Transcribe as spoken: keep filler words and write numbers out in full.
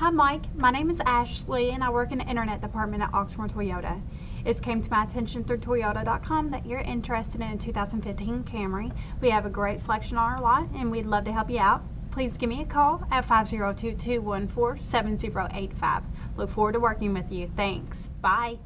Hi Mike, my name is Ashley and I work in the internet department at Oxmoor Toyota. It came to my attention through Toyota dot com that you're interested in a two thousand fifteen Camry. We have a great selection on our lot and we'd love to help you out. Please give me a call at five zero two, two one four, seven zero eight five. Look forward to working with you. Thanks. Bye.